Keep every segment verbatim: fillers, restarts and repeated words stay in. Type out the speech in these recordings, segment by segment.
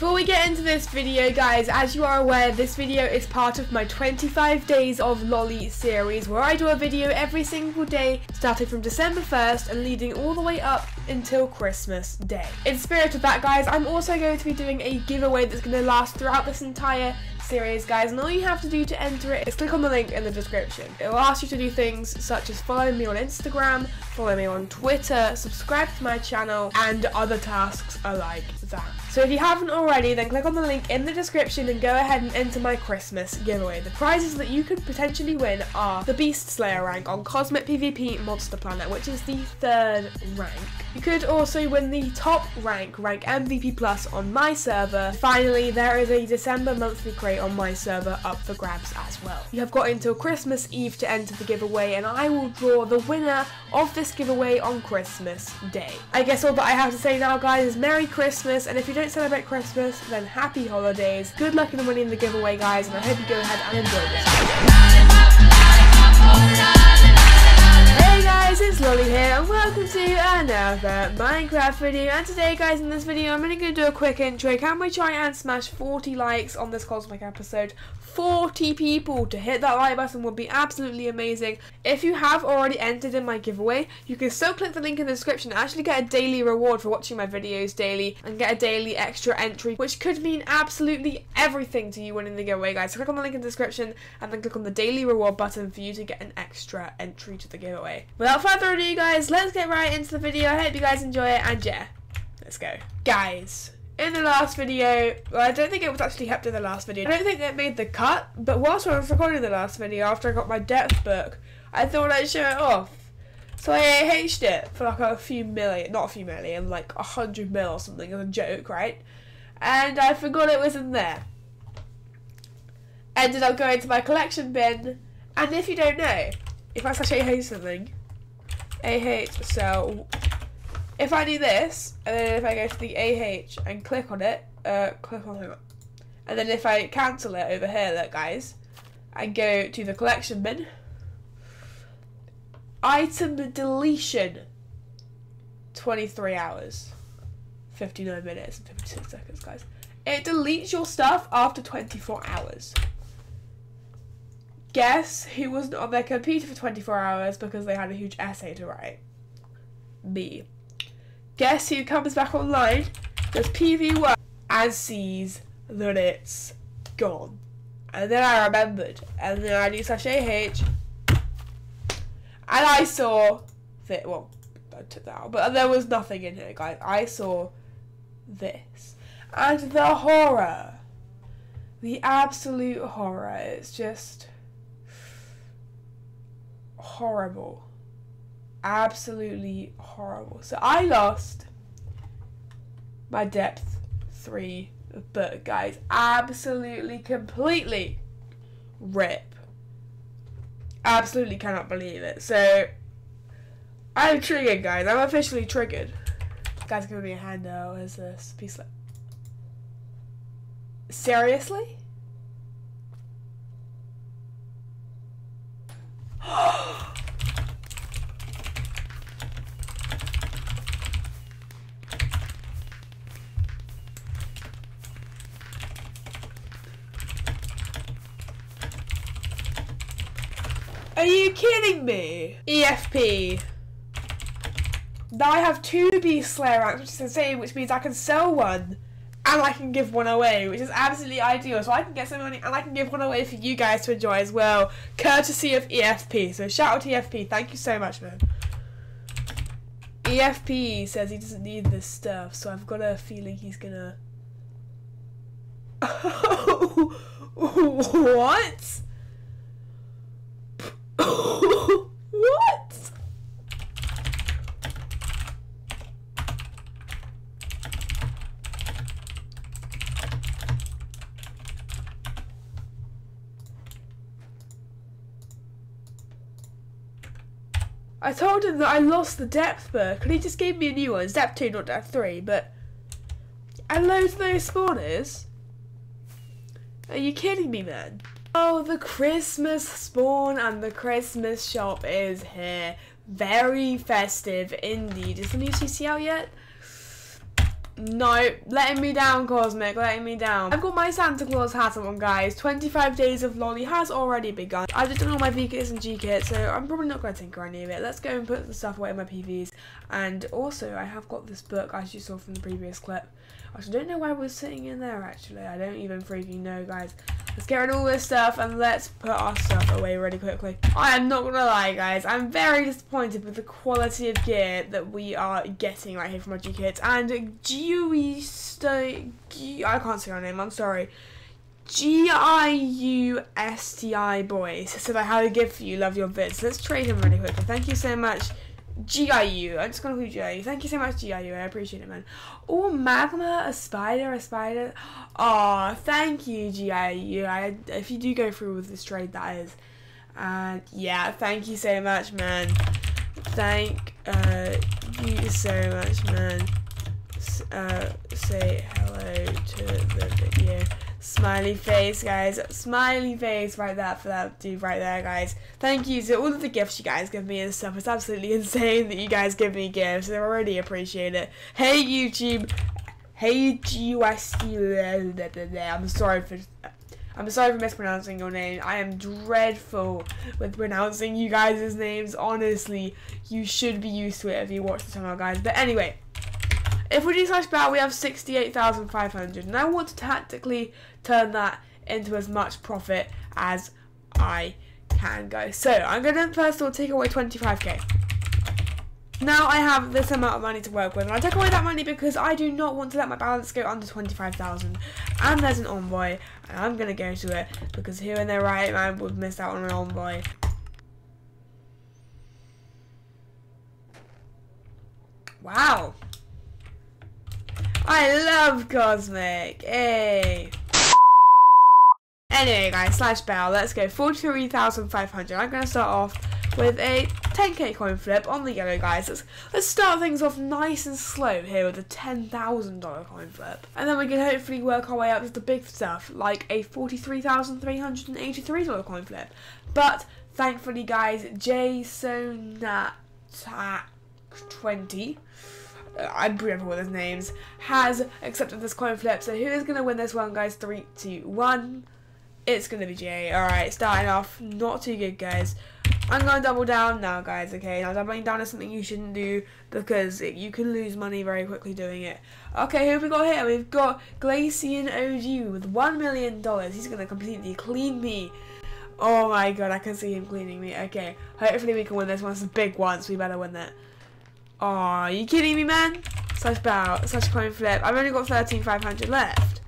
Before we get into this video, guys, as you are aware, this video is part of my twenty-five days of Lolly series, where I do a video every single day, starting from December first and leading all the way up until Christmas Day. In spirit of that, guys, I'm also going to be doing a giveaway that's going to last throughout this entire series, guys, and all you have to do to enter it is click on the link in the description. It will ask you to do things such as follow me on Instagram, follow me on Twitter, subscribe to my channel, and other tasks alike. That. So if you haven't already, then click on the link in the description and go ahead and enter my Christmas giveaway. The prizes that you could potentially win are the Beast Slayer rank on Cosmic P V P Monster Planet, which is the third rank. You could also win the top rank, rank M V P Plus on my server. Finally, there is a December monthly crate on my server up for grabs as well. You have got until Christmas Eve to enter the giveaway, and I will draw the winner of this giveaway on Christmas Day. I guess all that I have to say now, guys, is Merry Christmas. And if you don't celebrate Christmas, then happy holidays. Good luck in winning the giveaway, guys, and I hope you go ahead and enjoy this. Hey guys, it's Lolly here, and welcome to another Minecraft video. And today, guys, in this video, I'm only going to do a quick intro. Can we try and smash forty likes on this Cosmic episode? forty people to hit that like button would be absolutely amazing. If you have already entered in my giveaway, you can still click the link in the description and actually get a daily reward for watching my videos daily and get a daily extra entry, which could mean absolutely everything to you winning the giveaway, guys. So click on the link in the description and then click on the daily reward button for you to get an extra entry to the giveaway. Without further ado, guys, let's get right into the video. I hope you guys enjoy it, and yeah, let's go. Guys, in the last video, well, I don't think it was actually kept in the last video. I don't think it made the cut, but whilst I was recording the last video, after I got my depth book, I thought I'd show it off. So I A H'd it for like a few million, not a few million, like a hundred mil or something as a joke, right? And I forgot it was in there. Ended up going to my collection bin, and if you don't know, if I slash A H something, A H, so if I do this, and then if I go to the A H and click on it, uh, click on it, and then if I cancel it over here, look, guys, and go to the collection bin, item deletion, twenty-three hours, fifty-nine minutes and fifty-six seconds, guys. It deletes your stuff after twenty-four hours. Guess who wasn't on their computer for twenty-four hours because they had a huge essay to write? Me. Guess who comes back online, does P V one, and sees that it's gone. And then I remembered, and then I do slash A H, and I saw that, well, I took that out, but there was nothing in here, guys. I saw this. And the horror, the absolute horror, it's just horrible. Absolutely horrible. So I lost my depth three book, guys. Absolutely, completely rip. Absolutely cannot believe it. So I'm triggered, guys. I'm officially triggered. Guys, give me a hand now. Where's this piece? Like, seriously? Are you kidding me? E F P. Now I have two Beast Slayer ranks, which is insane, which means I can sell one and I can give one away, which is absolutely ideal. So I can get some money and I can give one away for you guys to enjoy as well, courtesy of E F P. So shout out to E F P. Thank you so much, man. E F P says he doesn't need this stuff, so I've got a feeling he's gonna... What? What? I told him that I lost the depth book, and he just gave me a new one. It's depth two, not depth three, but I loathe those spawners. Are you kidding me, man? Oh, the Christmas spawn and the Christmas shop is here. Very festive indeed. Is the new C C L yet? No, letting me down, Cosmic, letting me down. I've got my Santa Claus hat on, guys. twenty-five days of lolly has already begun. I've just done all my V-kits and G-kits, so I'm probably not going to tinker any of it. Let's go and put the stuff away in my P Vs. And also, I have got this book, as you saw from the previous clip. I don't know why we're sitting in there, actually. I don't even freaking know, guys. Let's get rid of all this stuff and let's put our stuff away really quickly. I am not gonna lie, guys, I'm very disappointed with the quality of gear that we are getting right here from our G-kits. And G U I I can't say her name, I'm sorry. G I U S T I boys said I have a gift for you, love your vids. Let's trade him really quickly. Thank you so much, G I U. I'm just gonna call you G I U. Thank you so much, G I U. I appreciate it, man. Oh, magma, a spider, a spider. Oh, thank you, G I U. I, if you do go through with this trade, that is. And uh, yeah, thank you so much, man. Thank uh, you so much, man. S uh, say hello to the video. Smiley face, guys. Smiley face right there for that dude right there, guys. Thank you to all of the gifts you guys give me and stuff. It's absolutely insane that you guys give me gifts. They already appreciate it. Hey, YouTube. Hey, G U S T. I'm sorry for... I'm sorry for mispronouncing your name. I am dreadful with pronouncing you guys' names. Honestly, you should be used to it if you watch the channel, guys. But anyway... If we do slash bat, we have sixty-eight thousand five hundred, and I want to tactically turn that into as much profit as I can, guys. So I'm going to first of all take away twenty-five K. Now I have this amount of money to work with, and I take away that money because I do not want to let my balance go under twenty-five thousand. And there's an envoy, and I'm going to go to it because who in their right mind would miss out on an envoy? Wow. I love Cosmic, hey. Anyway, guys, slash bell, let's go. forty-three thousand five hundred. I'm going to start off with a ten K coin flip on the yellow, guys. Let's, let's start things off nice and slow here with a ten thousand dollar coin flip. And then we can hopefully work our way up to the big stuff, like a forty-three thousand three hundred eighty-three dollar coin flip. But thankfully, guys, J Sonat twenty. I'm pretty sure with his names, has accepted this coin flip. So who is going to win this one, guys? Three, two, one. It's going to be Jay. All right, starting off, not too good, guys. I'm going to double down now, guys, okay? Now, doubling down is something you shouldn't do because it, you can lose money very quickly doing it. Okay, who have we got here? We've got Glacian O G with one million dollars. He's going to completely clean me. Oh, my God, I can see him cleaning me. Okay, hopefully we can win this one. It's a big one, so we better win that. Oh, are you kidding me, man? Slash bow, slash coin flip. I've only got thirteen thousand five hundred left.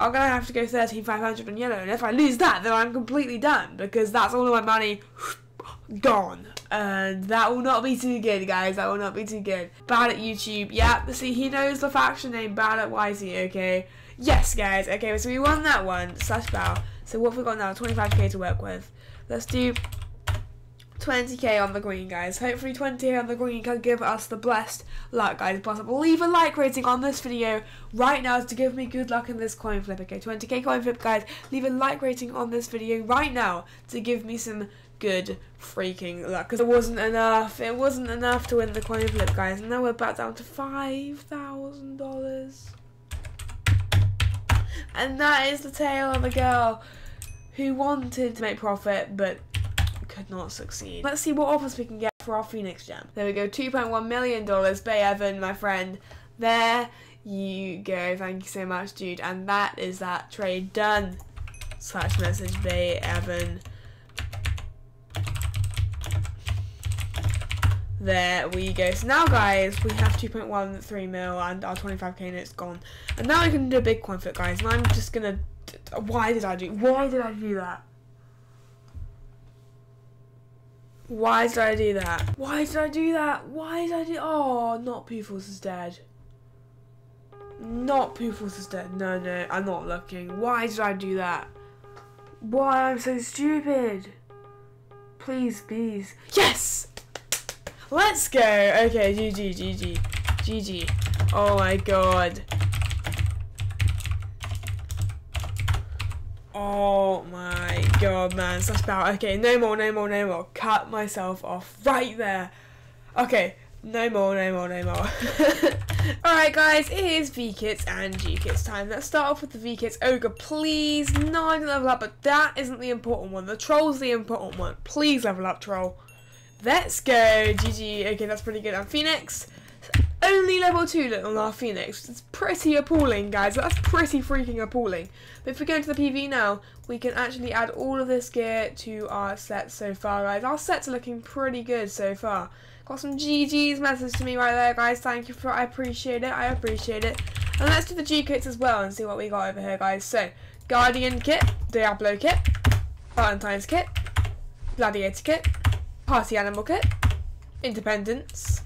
I'm going to have to go thirteen thousand five hundred on yellow. And if I lose that, then I'm completely done. Because that's all of my money gone. And that will not be too good, guys. That will not be too good. Bad at YouTube. Yeah, see, he knows the faction name. Bad at Y Z, okay? Yes, guys. Okay, so we won that one. Slash bow. So what have we got now? twenty-five K to work with. Let's do... twenty K on the green, guys. Hopefully twenty K on the green can give us the blessed luck, guys. Plus, leave a like rating on this video right now to give me good luck in this coin flip, okay? twenty K coin flip, guys. Leave a like rating on this video right now to give me some good freaking luck. Because it wasn't enough. It wasn't enough to win the coin flip, guys. And now we're back down to five thousand dollars. And that is the tale of a girl who wanted to make profit, but... could not succeed. Let's see what offers we can get for our Phoenix gem. There we go, two point one million dollars. Bay Evan, my friend. There you go. Thank you so much, dude. And that is that trade done. Slash message Bay Evan. There we go. So now, guys, we have two point one three mil and our twenty-five K note's gone. And now we can do a big coin flip, guys. And I'm just gonna. Why did I do? Why did I do that? Why did I do that? Why did I do that? Why did I do- Oh, not Poofles is dead. Not Poofles is dead. No, no, I'm not looking. Why did I do that? Why am I so stupid? Please, please. Yes! Let's go! Okay, G G, G G. G G. Oh my god. Oh my god, man. Slash bow. Okay, no more, no more, no more. Cut myself off right there. Okay, no more, no more, no more. Alright guys, it is V-Kits and G-Kits time. Let's start off with the V-Kits. Ogre, please. No, I didn't level up, but that isn't the important one. The troll's the important one. Please level up, troll. Let's go. G G. Okay, that's pretty good. And Phoenix. Only level two on our Phoenix. It's pretty appalling, guys. That's pretty freaking appalling. But if we go into the P V now, we can actually add all of this gear to our set so far, guys. Our sets are looking pretty good so far. Got some G G's message to me right there, guys. Thank you for I appreciate it. I appreciate it. And let's do the G-Kits as well and see what we got over here, guys. So, Guardian Kit, Diablo Kit, Valentine's Kit, Gladiator Kit, Party Animal Kit, Independence,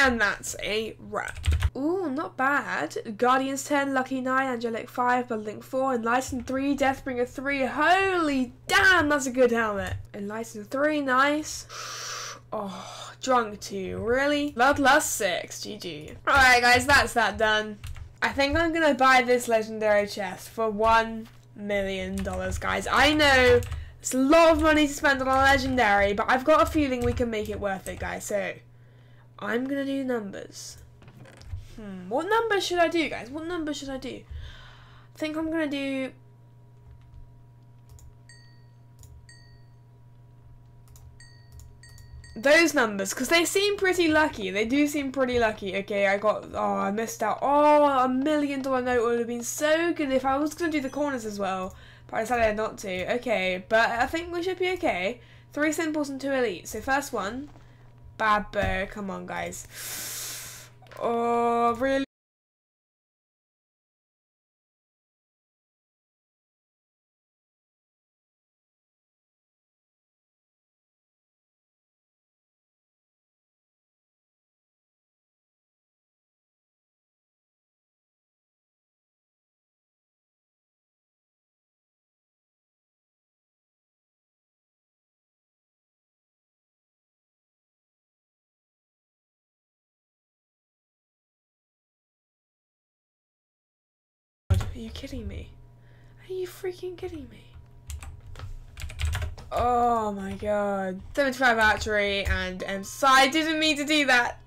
and that's a wrap. Ooh, not bad. Guardians ten, Lucky nine, Angelic five, Bloodlink four, Enlightened three, Deathbringer three. Holy damn, that's a good helmet. Enlightened three, nice. Oh, Drunk two, really? Bloodlust six, G G. Alright guys, that's that done. I think I'm gonna buy this legendary chest for one million dollars, guys. I know it's a lot of money to spend on a legendary, but I've got a feeling we can make it worth it, guys, so I'm gonna do numbers. Hmm, what number should I do, guys? What number should I do? I think I'm gonna do those numbers, because they seem pretty lucky. They do seem pretty lucky. Okay, I got, oh, I missed out. Oh, a million dollar note would have been so good if I was gonna do the corners as well, but I decided not to. Okay, but I think we should be okay. Three simples and two elites. So first one, Bad Bow, come on guys. Oh, really? Are you kidding me? Are you freaking kidding me? Oh my god. seventy-five archery and M S I. I didn't mean to do that.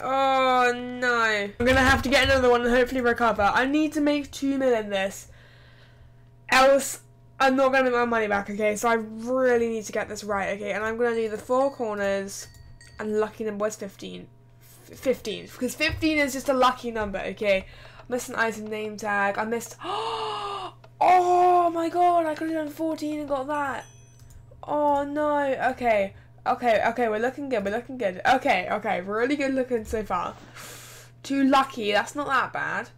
Oh no. I'm gonna have to get another one and hopefully recover. I need to make two million this. Else I'm not gonna make my money back, okay? So I really need to get this right, okay? And I'm gonna do the four corners and lucky number was fifteen. fifteen. Because fifteen is just a lucky number, okay? Missed an item name tag. I missed. Oh my god! I could have done fourteen and got that. Oh no. Okay. Okay. Okay. We're looking good. We're looking good. Okay. Okay. We're really good looking so far. Too lucky. That's not that bad.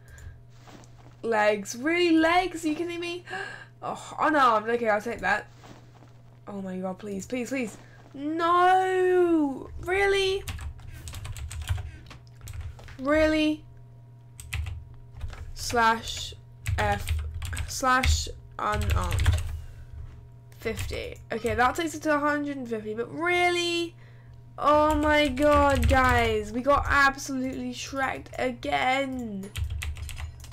Legs. Really legs? Are you kidding me? Oh, unarmed. Okay. I'll take that. Oh my god! Please. Please. Please. No. Really. Really. Slash F slash unarmed fifty. Okay, that takes it to one hundred fifty, but really? Oh my god, guys. We got absolutely shreked again.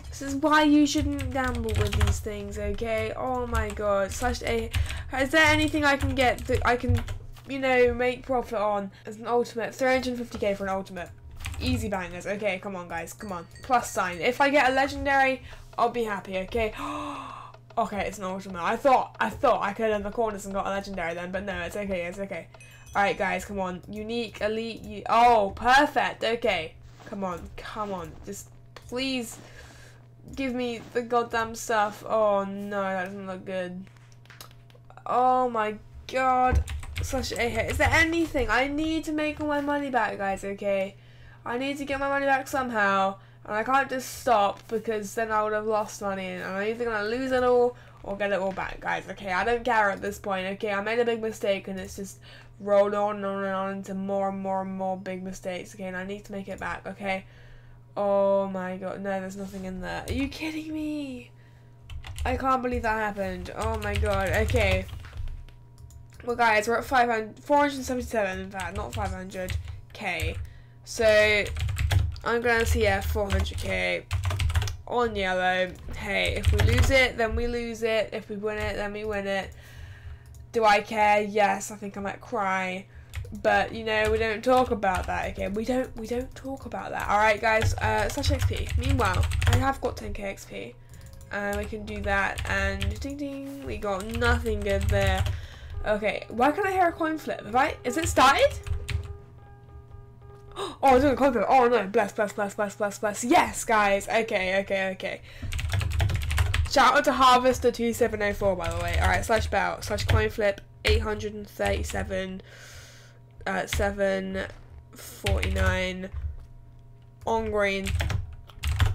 This is why you shouldn't gamble with these things, okay? Oh my god. Slash A. Is there anything I can get that I can, you know, make profit on as an ultimate? three hundred fifty K for an ultimate. Easy bangers. Okay, come on, guys. Come on. Plus sign. If I get a legendary, I'll be happy, okay? Okay, it's an ultimate. I thought I thought I could have done the corners and got a legendary then, but no, it's okay. It's okay. Alright, guys. Come on. Unique, elite. U oh, perfect. Okay. Come on. Come on. Just please give me the goddamn stuff. Oh, no. That doesn't look good. Oh, my God. Slash A hit. Is there anything? I need to make all my money back, guys, okay? I need to get my money back somehow, and I can't just stop because then I would have lost money, and I'm either going to lose it all or get it all back, guys. Okay, I don't care at this point, okay? I made a big mistake, and it's just rolled on and on and on into more and more and more big mistakes, okay? And I need to make it back, okay? Oh my god, no, there's nothing in there. Are you kidding me? I can't believe that happened. Oh my god, okay. Well, guys, we're at four hundred seventy-seven, in fact, not five hundred K. So, I'm going to see, yeah, four hundred K on yellow. Hey, if we lose it, then we lose it. If we win it, then we win it. Do I care? Yes, I think I might cry. But you know, we don't talk about that. Okay, we don't we don't talk about that. All right, guys. Uh, slash X P. Meanwhile, I have got ten K X P. And uh, we can do that. And ding ding, we got nothing good there. Okay, why can't I hear a coin flip? Have I? Is it started? Oh, I was doing a coin flip. Oh no! Bless, bless, bless, bless, bless, bless. Yes, guys. Okay, okay, okay. Shout out to Harvester two seven oh four, by the way. All right, slash bell, slash coin flip, eight hundred thirty-seven. Uh, seven forty-nine on green.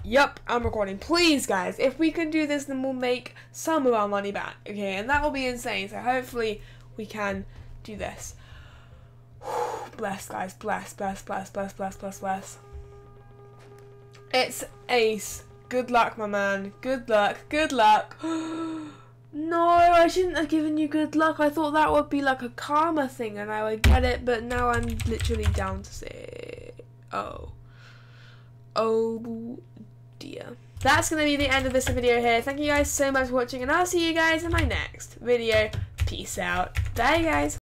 Yup, I'm recording. Please, guys, if we can do this, then we'll make some of our money back. Okay, and that will be insane. So hopefully we can do this. Whew, bless, guys. Bless, bless, bless, bless, bless, bless, bless. It's ace. Good luck, my man. Good luck. Good luck. No, I shouldn't have given you good luck. I thought that would be like a karma thing and I would get it, but now I'm literally down to say, oh. Oh dear. That's going to be the end of this video here. Thank you guys so much for watching and I'll see you guys in my next video. Peace out. Bye, guys.